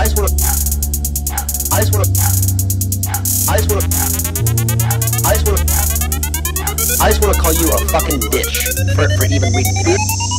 I just wanna call you a fucking bitch for even reading.